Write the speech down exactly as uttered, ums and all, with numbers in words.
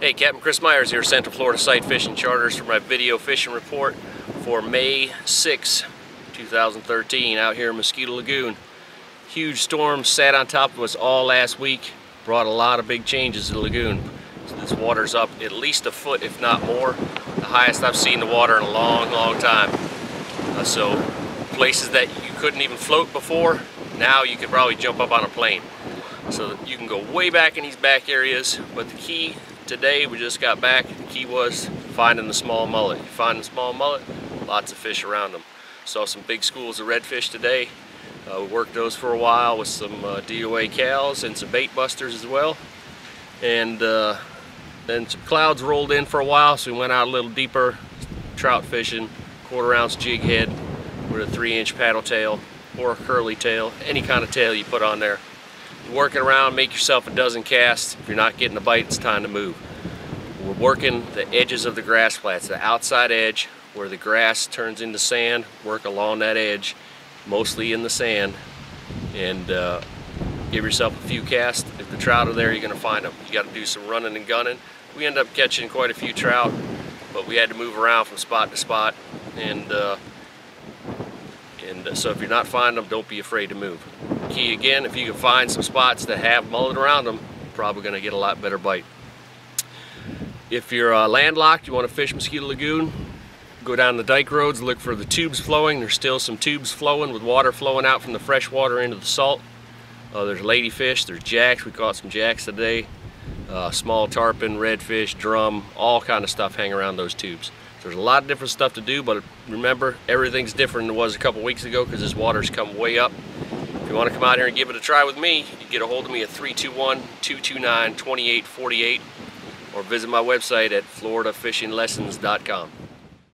Hey, Captain Chris Myers here, Central Florida Sight Fishing Charters, for my video fishing report for May sixth, two thousand thirteen, out here in Mosquito Lagoon. Huge storm sat on top of us all last week, brought a lot of big changes to the lagoon. So this water's up at least a foot, if not more. The highest I've seen the water in a long, long time. Uh, so places that you couldn't even float before, now you could probably jump up on a plane. So you can go way back in these back areas, but the key today, we just got back, the key was finding the small mullet. You find the small mullet, lots of fish around them. Saw some big schools of redfish today. Uh, we worked those for a while with some uh, D O A cows and some bait busters as well. And uh, then some clouds rolled in for a while, so we went out a little deeper, trout fishing, quarter ounce jig head with a three inch paddle tail or a curly tail, any kind of tail you put on there. You're working around, make yourself a dozen casts. If you're not getting a bite, it's time to move. We're working the edges of the grass flats, the outside edge where the grass turns into sand, work along that edge, mostly in the sand, and uh, give yourself a few casts. If the trout are there, you're gonna find them. You gotta do some running and gunning. We ended up catching quite a few trout, but we had to move around from spot to spot, and uh, and so if you're not finding them, don't be afraid to move. Key again, if you can find some spots that have mullet around them, you're probably gonna get a lot better bite. If you're uh, landlocked, you wanna fish Mosquito Lagoon, go down the dike roads, look for the tubes flowing. There's still some tubes flowing with water flowing out from the fresh water into the salt. Uh, there's ladyfish, there's jacks. We caught some jacks today. Uh, small tarpon, redfish, drum, all kind of stuff hang around those tubes. So there's a lot of different stuff to do, but remember, everything's different than it was a couple weeks ago because this water's come way up. If you want to come out here and give it a try with me, you get a hold of me at three two one, two two nine, two eight four eight or visit my website at Florida Fishing Lessons dot com.